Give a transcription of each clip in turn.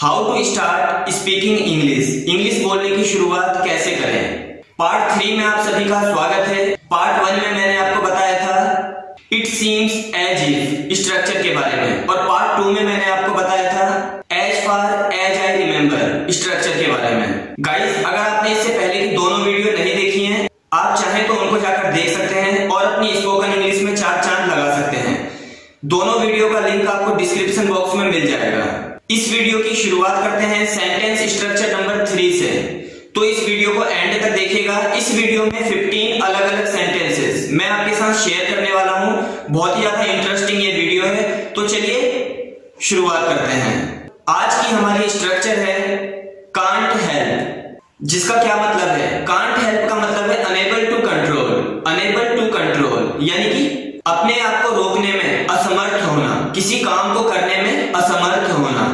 How to start speaking English, English बोलने की शुरुआत कैसे करें। पार्ट 3 में आप सभी का स्वागत है। पार्ट 1 में मैंने आपको बताया था it seems as if structure के बारे में, और पार्ट 2 में मैंने आपको बताया था as far as I remember structure के बारे में। गाइस, अगर आपने इससे पहले की दोनों वीडियो नहीं देखी है, आप चाहे तो उनको जाकर देख सकते हैं और अपनी स्पोकन इंग्लिश में चार चांद लगा सकते हैं। दोनों वीडियो का लिंक आपको डिस्क्रिप्शन बॉक्स में मिल जाएगा। इस वीडियो की शुरुआत करते हैं सेंटेंस स्ट्रक्चर नंबर 3 से, तो इस वीडियो को एंड तक देखिएगा। इस वीडियो में 15 अलग अलग सेंटेंसेस मैं आपके साथ शेयर करने वाला हूं। बहुत ही ज्यादा इंटरेस्टिंग ये वीडियो है, तो चलिए शुरुआत करते हैं। आज की हमारी स्ट्रक्चर है कांट हेल्प, जिसका क्या मतलब है। कांट हेल्प का मतलब है enable to control. Enable to control यानी कि अपने आप को रोकने में असमर्थ होना, किसी काम को करने में असमर्थ होना।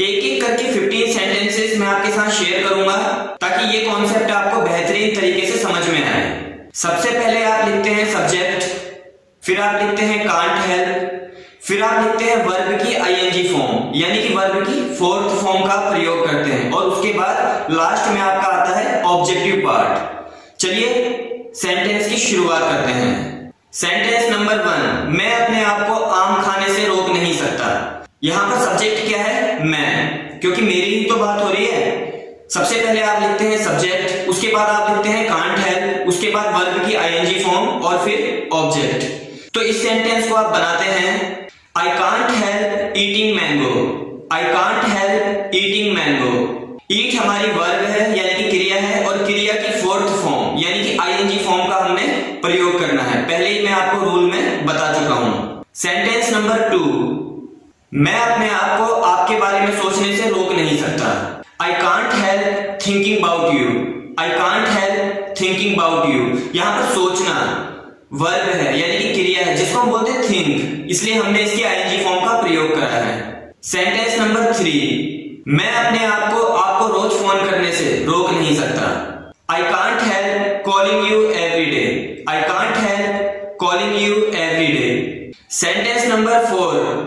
एक-एक करके 15 सेंटेंसेस मैं आपके साथ शेयर करूंगा ताकि ये कॉन्सेप्ट आपको बेहतरीन तरीके से समझ में आए। सबसे पहले आप लिखते हैं सब्जेक्ट, फिर आप लिखते हैं कांट हेल्प, फिर आप लिखते हैं वर्ब की आईएनजी फॉर्म यानी कि वर्ब की फोर्थ फॉर्म का प्रयोग करते हैं, और उसके बाद लास्ट में आपका आता है ऑब्जेक्टिव पार्ट। चलिए सेंटेंस की शुरुआत करते हैं। सेंटेंस नंबर 1, मैं अपने आप को आम खाने से रोक नहीं सकता। यहां पर सब्जेक्ट क्या है, मैं, क्योंकि मेरी ही तो बात हो रही है। सबसे पहले आप लिखते हैं सब्जेक्ट, उसके बाद आप लिखते हैं कांट हेल्प, उसके बाद वर्ब की आईएनजी फॉर्म और फिर ऑब्जेक्ट। तो इस सेंटेंस को आप बनाते हैं, I can't help eating mango. I can't help eating mango. ईट हमारी वर्ब है यानी कि क्रिया है, और क्रिया की फोर्थ फॉर्म यानी कि आईएनजी फॉर्म का हमने प्रयोग करना है। पहले ही मैं आपको रूल में बता चुका हूं। सेंटेंस नंबर 2, मैं अपने आप को आपके बारे में सोचने से रोक नहीं सकता। I can't help thinking about you. I can't help thinking about you. यहां पर सोचना वर्ब है यानी कि क्रिया है, जिसको हम बोलते हैं थिंक, इसलिए हमने इसके आईएनजी फॉर्म का प्रयोग करा है। सेंटेंस नंबर 3, मैं अपने आप को आपको रोज फोन करने से रोक नहीं सकता। I can't help calling you every day. I can't help calling you every day. Sentence number 4,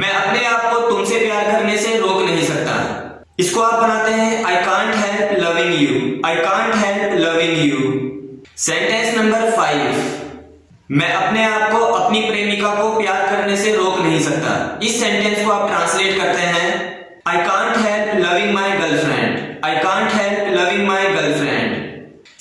मैं अपने आप को तुमसे प्यार करने से रोक नहीं सकता। इसको आप बनाते हैं I can't help loving you. I can't help loving you. Sentence number 5, मैं अपने आप को अपनी प्रेमिका को प्यार करने से रोक नहीं सकता। इस सेंटेंस को आप ट्रांसलेट करते हैं, I can't help loving my girlfriend. I can't help loving my girlfriend.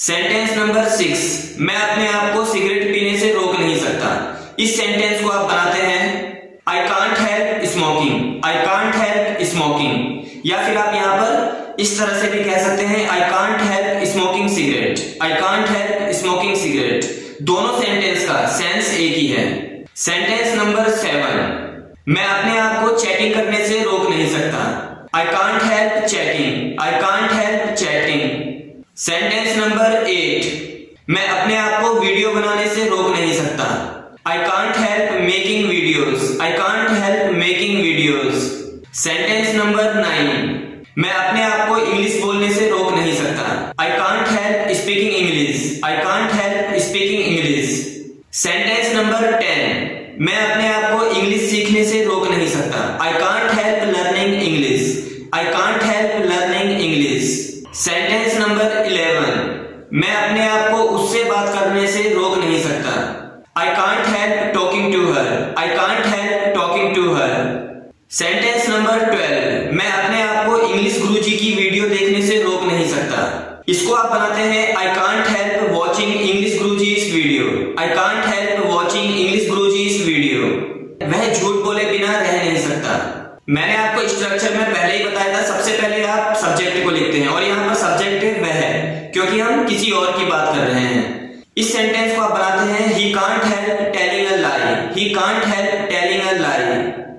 Sentence number 6, मैं अपने आप को सिगरेट पीने से रोक नहीं सकता। इस सेंटेंस को आप बनाते हैं, I can't help smoking. I can't help smoking. या फिर आप यहां पर इस तरह से भी कह सकते हैं, I can't help smoking cigarette. I can't help smoking cigarette. दोनों सेंटेंस का सेंस एक ही है। सेंटेंस नंबर 7, मैं अपने आप को चैटिंग करने से रोक नहीं सकता। I can't help chatting. I can't help chatting. Sentence number 8, मैं अपने आप को वीडियो बनाने से रोक नहीं सकता। I can't help making videos. I can't help making videos. Sentence number 9, मैं अपने आप को इंग्लिश बोलने से रोक नहीं सकता। I can't help speaking English. I can't help speaking English. Sentence number 10, मैं अपने आप को इंग्लिश सीखने से रोक नहीं सकता। I can't help learning English. I can't help learning English. Sentence number 11, मैं अपने आप को उससे बात करने से रोक नहीं सकता। I can't help talking to her. I can't help talking to her. Sentence number 12, मैं अपने आप को इंग्लिश गुरुजी की वीडियो देखने से रोक नहीं सकता। इसको आप बनाते हैं, I can't help watching English गुरुजी इस video. I can't help watching English गुरुजी इस वीडियो। वह झूठ बोले बिना रह नहीं सकता। मैंने आपको स्ट्रक्चर में पहले ही बताया था, सबसे पहले आप सब्जेक्ट को लिखते हैं, और यहाँ पर सब्जेक्ट है वह, क्योंकि हम किसी और की बात कर रहे हैं। इस सेंटेंस को आप बनाते हैं, he can't help telling a lie. He can't help telling a lie.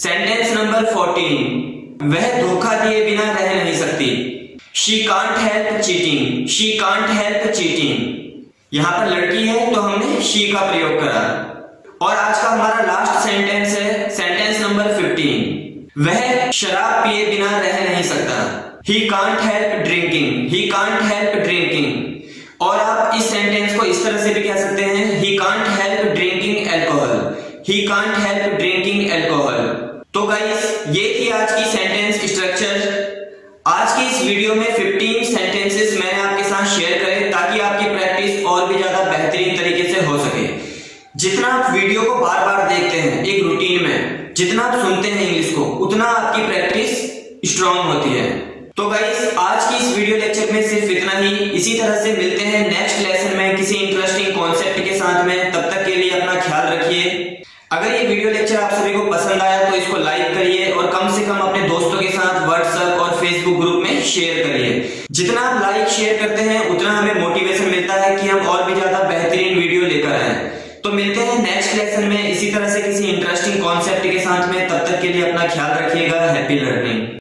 Sentence number 14, वह धोखा दिए बिना रह नहीं सकती। She can't help cheating. She can't help cheating. यहाँ पर लड़की है तो हमने शी का प्रयोग करा। और आज का हमारा लास्ट सेंटेंस है सेंटेंस नंबर 15, वह शराब पिए बिना रह नहीं सकता। He can't help drinking. He can't help drinking. और आप इस सेंटेंस को इस तरह से भी कह सकते हैं, He can't help drinking alcohol. He can't help drinking alcohol. तो गाइस, ये थी आज की सेंटेंस स्ट्रक्चर। आज की इस वीडियो में 15 सेंटेंसेस मैंने आपके साथ शेयर करे ताकि आपकी प्रैक्टिस और भी ज्यादा बेहतरीन तरीके से हो सके। जितना आप वीडियो को बार बार देखते हैं एक रूटीन में, जितना आप सुनते हैं इंग्लिश को, उतना आपकी प्रैक्टिस स्ट्रांग होती है। तो गाइस आज की इस वीडियो लेक्चर में सिर्फ इतना ही। इसी तरह से मिलते हैं नेक्स्ट लेसन में किसी इंटरेस्टिंग कॉन्सेप्ट के साथ में। तब तक के लिए अपना ख्याल रखिए। अगर ये वीडियो लेक्चर आप सभी को पसंद आया तो इसको लाइक करिए और कम से कम अपने दोस्तों के साथ व्हाट्सएप और फेसबुक ग्रुप में शेयर करिए। जितना आप लाइक शेयर करते हैं उतना हमें मोटिवेशन मिलता है कि हम और भी ज्यादा बेहतरीन वीडियो लेकर आए। तो मिलते हैं नेक्स्ट लेसन में इसी तरह से किसी इंटरेस्टिंग कॉन्सेप्ट के साथ में। तब तक के लिए अपना ख्याल रखिएगा। Happy learning.